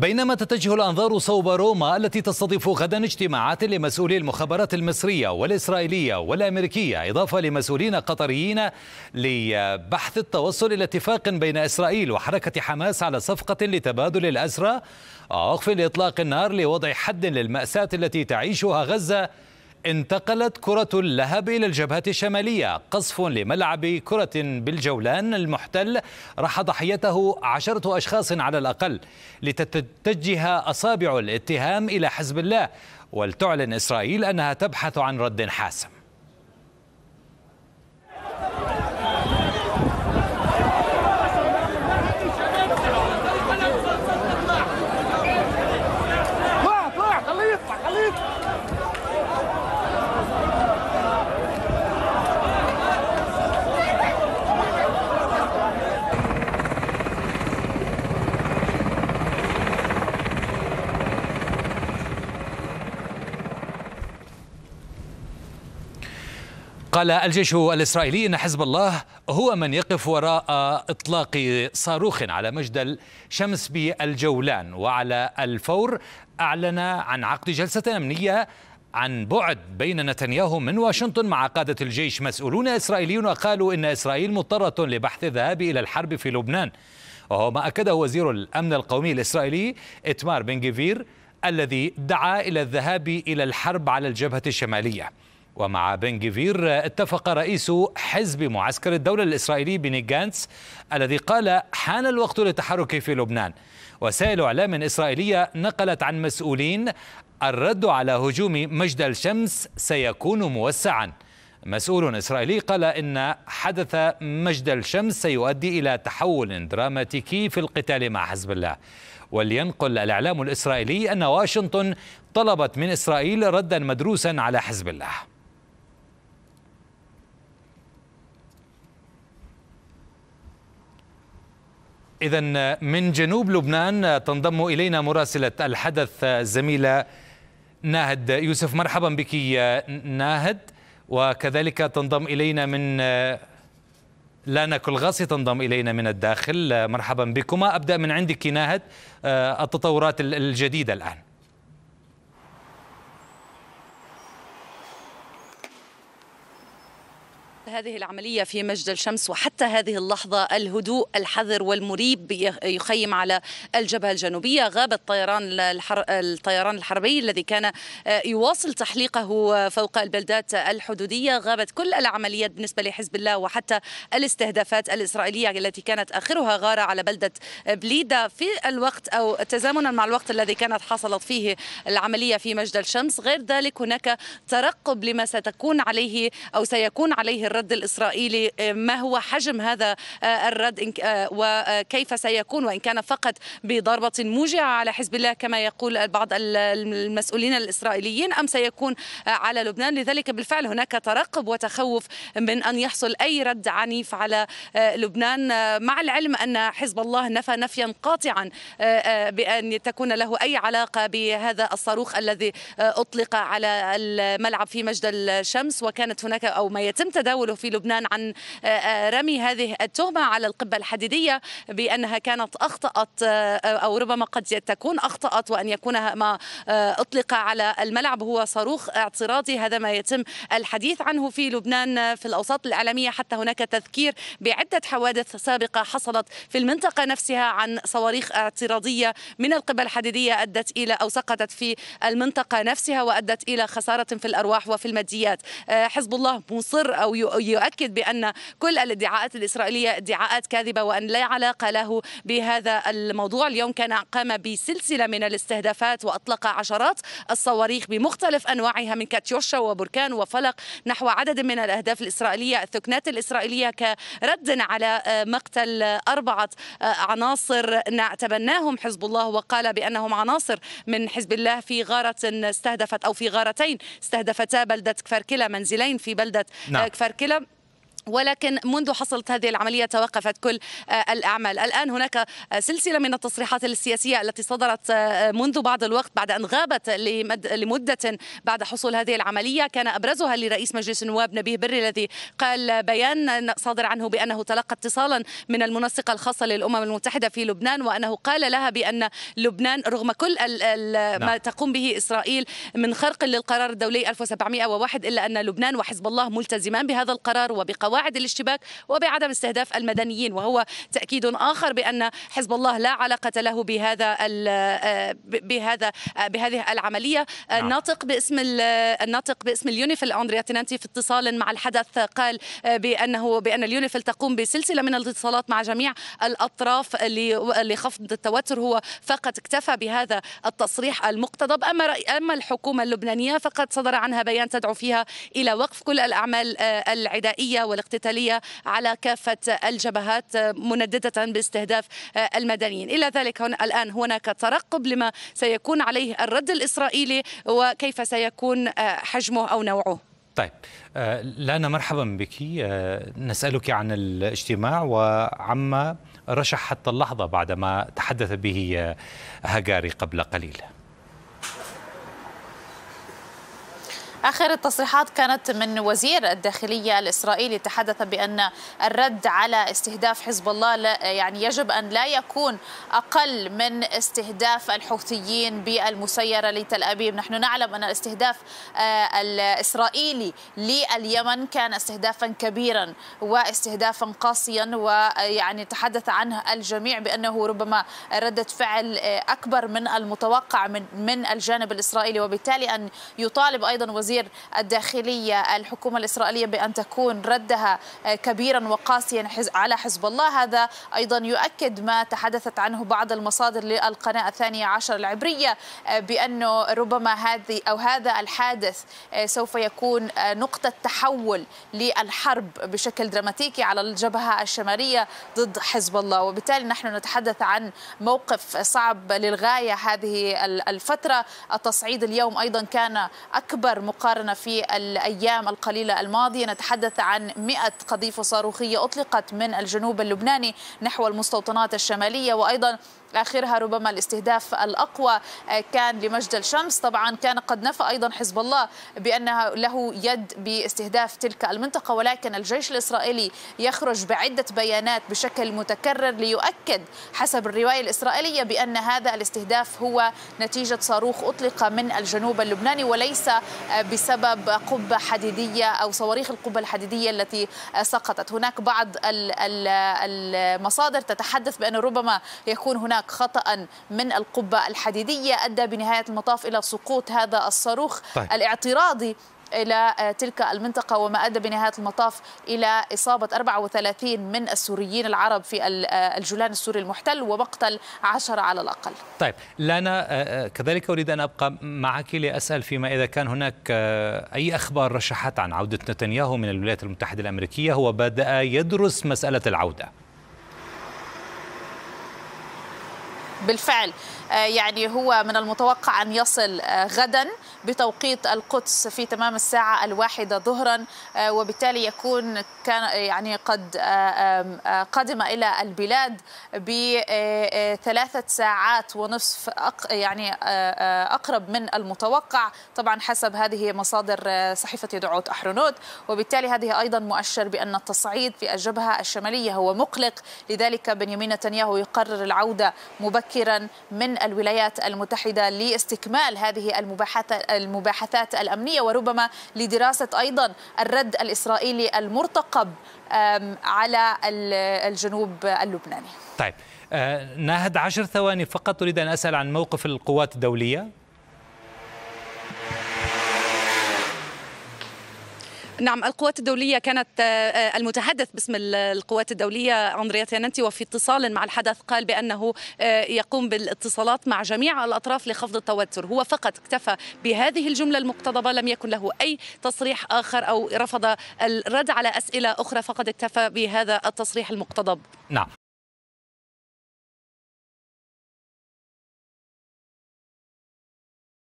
بينما تتجه الأنظار صوب روما التي تستضيف غدا اجتماعات لمسؤولي المخابرات المصرية والإسرائيلية والأمريكية إضافة لمسؤولين قطريين لبحث التوصل إلى اتفاق بين إسرائيل وحركة حماس على صفقة لتبادل الأسرى ووقف لإطلاق النار لوضع حد للمأساة التي تعيشها غزة. انتقلت كرة اللهب إلى الجبهة الشمالية، قصف لملعب كرة بالجولان المحتل راح ضحيته 10 أشخاص على الأقل، لتتجه أصابع الاتهام إلى حزب الله، ولتعلن إسرائيل أنها تبحث عن رد حاسم. قال الجيش الإسرائيلي إن حزب الله هو من يقف وراء إطلاق صاروخ على مجدل شمس بالجولان، وعلى الفور أعلن عن عقد جلسة أمنية عن بعد بين نتنياهو من واشنطن مع قادة الجيش. مسؤولون إسرائيليون قالوا إن إسرائيل مضطرة لبحث الذهاب إلى الحرب في لبنان، وهو ما أكده وزير الأمن القومي الإسرائيلي إتمار بن غفير الذي دعا إلى الذهاب إلى الحرب على الجبهة الشمالية. ومع بن غفير اتفق رئيس حزب معسكر الدولة الإسرائيلي بني جانس الذي قال حان الوقت للتحرك في لبنان. وسائل إعلام إسرائيلية نقلت عن مسؤولين الرد على هجوم مجدل شمس سيكون موسعا. مسؤول إسرائيلي قال إن حدث مجدل شمس سيؤدي إلى تحول دراماتيكي في القتال مع حزب الله. ولينقل الإعلام الإسرائيلي أن واشنطن طلبت من إسرائيل ردا مدروسا على حزب الله. إذن من جنوب لبنان تنضم إلينا مراسلة الحدث الزميلة ناهد يوسف. مرحبا بك ناهد، وكذلك تنضم إلينا من لانا كلغاسي تنضم إلينا من الداخل. مرحبا بكما. أبدأ من عندك ناهد، التطورات الجديدة الآن. هذه العملية في مجدل شمس وحتى هذه اللحظة الهدوء الحذر والمريب يخيم على الجبهة الجنوبية. غاب الطيران الحربي الذي كان يواصل تحليقه فوق البلدات الحدودية. غابت كل العمليات بالنسبة لحزب الله، وحتى الاستهدافات الإسرائيلية التي كانت آخرها غارة على بلدة بليدة في الوقت أو تزامنا مع الوقت الذي كانت حصلت فيه العملية في مجدل شمس. غير ذلك هناك ترقب لما ستكون عليه أو سيكون عليه الرد الإسرائيلي، ما هو حجم هذا الرد وكيف سيكون، وإن كان فقط بضربة موجعة على حزب الله كما يقول بعض المسؤولين الإسرائيليين، أم سيكون على لبنان. لذلك بالفعل هناك ترقب وتخوف من أن يحصل أي رد عنيف على لبنان، مع العلم أن حزب الله نفى نفيا قاطعا بأن تكون له أي علاقة بهذا الصاروخ الذي أطلق على الملعب في مجدل شمس. وكانت هناك أو ما يتم تداوله في لبنان عن رمي هذه التهمة على القبة الحديدية بأنها كانت أخطأت أو ربما قد تكون أخطأت، وأن يكون ما أطلق على الملعب هو صاروخ اعتراضي. هذا ما يتم الحديث عنه في لبنان في الأوساط الإعلامية، حتى هناك تذكير بعدة حوادث سابقة حصلت في المنطقة نفسها عن صواريخ اعتراضية من القبة الحديدية أدت إلى أو سقطت في المنطقة نفسها وأدت إلى خسارة في الأرواح وفي الماديات. حزب الله مصر أو يؤكد بأن كل الادعاءات الإسرائيلية ادعاءات كاذبة وأن لا علاقة له بهذا الموضوع. اليوم كان قام بسلسلة من الاستهدافات وأطلق عشرات الصواريخ بمختلف أنواعها من كاتيوشا وبركان وفلق نحو عدد من الأهداف الإسرائيلية. الثكنات الإسرائيلية كرد على مقتل 4 عناصر تبناهم حزب الله وقال بأنهم عناصر من حزب الله في غارة استهدفت أو في غارتين استهدفتا بلدة كفركلة، منزلين في بلدة كفركلة ولكن منذ حصلت هذه العملية توقفت كل الأعمال. الآن هناك سلسلة من التصريحات السياسية التي صدرت منذ بعض الوقت بعد أن غابت لمدة بعد حصول هذه العملية، كان أبرزها لرئيس مجلس النواب نبيه بري الذي قال بيان صادر عنه بأنه تلقى اتصالا من المنسقة الخاصة للأمم المتحدة في لبنان، وأنه قال لها بأن لبنان رغم كل ما تقوم به إسرائيل من خرق للقرار الدولي 1701 إلا أن لبنان وحزب الله ملتزمان بهذا القرار وبقواعد الاشتباك وبعدم استهداف المدنيين، وهو تأكيد آخر بأن حزب الله لا علاقة له بهذه العملية. الناطق باسم اليونيفيل أندريا تيننتي في اتصال مع الحدث قال بأن اليونيفيل تقوم بسلسلة من الاتصالات مع جميع الأطراف لخفض التوتر، هو فقط اكتفى بهذا التصريح المقتضب. أما الحكومة اللبنانية فقد صدر عنها بيان تدعو فيها إلى وقف كل الأعمال العدائية والاقتتالية على كافة الجبهات، منددة باستهداف المدنيين. إلى ذلك الآن هناك ترقب لما سيكون عليه الرد الإسرائيلي وكيف سيكون حجمه أو نوعه. طيب لانا، مرحبا بك. نسألك عن الاجتماع وعما رشح حتى اللحظة بعدما تحدث به هجاري قبل قليل. آخر التصريحات كانت من وزير الداخلية الإسرائيلي، تحدث بأن الرد على استهداف حزب الله يعني يجب أن لا يكون أقل من استهداف الحوثيين بالمسيرة لتل أبيب. نحن نعلم أن الاستهداف الإسرائيلي لليمن كان استهدافا كبيرا واستهدافا قاسيا، ويعني تحدث عنه الجميع بأنه ربما ردة فعل أكبر من المتوقع من الجانب الإسرائيلي، وبالتالي أن يطالب أيضا وزير الداخلية الحكومة الإسرائيلية بأن تكون ردها كبيرا وقاسيا على حزب الله. هذا أيضا يؤكد ما تحدثت عنه بعض المصادر للقناة 12 العبرية بأنه ربما هذا الحادث سوف يكون نقطة تحول للحرب بشكل دراماتيكي على الجبهة الشمالية ضد حزب الله، وبالتالي نحن نتحدث عن موقف صعب للغاية هذه الفترة. التصعيد اليوم أيضا كان أكبر مقارنة في الأيام القليلة الماضية، نتحدث عن 100 قذيفة صاروخية أطلقت من الجنوب اللبناني نحو المستوطنات الشمالية، وأيضا آخرها ربما الاستهداف الأقوى كان لمجدل شمس. طبعا كان قد نفى أيضا حزب الله بأنها له يد باستهداف تلك المنطقة، ولكن الجيش الإسرائيلي يخرج بعدة بيانات بشكل متكرر ليؤكد حسب الرواية الإسرائيلية بأن هذا الاستهداف هو نتيجة صاروخ أطلق من الجنوب اللبناني وليس بسبب قبة حديدية أو صواريخ القبة الحديدية التي سقطت. هناك بعض المصادر تتحدث بأن ربما يكون هناك خطأ من القبة الحديدية أدى بنهاية المطاف إلى سقوط هذا الصاروخ الاعتراضي إلى تلك المنطقة، وما أدى بنهاية المطاف إلى إصابة 34 من السوريين العرب في الجولان السوري المحتل ومقتل 10 على الأقل. طيب لانا، كذلك أريد أن أبقى معك لأسأل فيما إذا كان هناك أي أخبار رشحت عن عودة نتنياهو من الولايات المتحدة الأمريكية، هو بدأ يدرس مسألة العودة. بالفعل يعني هو من المتوقع أن يصل غدا بتوقيت القدس في تمام الساعة 1:00 ظهرا، وبالتالي كان يعني قد قدم إلى البلاد ب3 ساعات ونصف يعني أقرب من المتوقع طبعا حسب هذه مصادر صحيفة يديعوت أحرونوت، وبالتالي هذه أيضا مؤشر بأن التصعيد في الجبهة الشمالية هو مقلق، لذلك بنيامين نتنياهو يقرر العودة مبكرا من الولايات المتحدة لاستكمال هذه المباحثات الأمنية وربما لدراسة أيضا الرد الإسرائيلي المرتقب على الجنوب اللبناني. طيب ناهد، 10 ثواني فقط، أريد أن أسأل عن موقف القوات الدولية. نعم، القوات الدولية كانت المتحدث باسم القوات الدولية أندريا تيننتي وفي اتصال مع الحدث قال بأنه يقوم بالاتصالات مع جميع الأطراف لخفض التوتر، هو فقط اكتفى بهذه الجملة المقتضبة، لم يكن له أي تصريح آخر أو رفض الرد على أسئلة أخرى، فقد اكتفى بهذا التصريح المقتضب. نعم.